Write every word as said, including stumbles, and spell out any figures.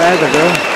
歪的跟。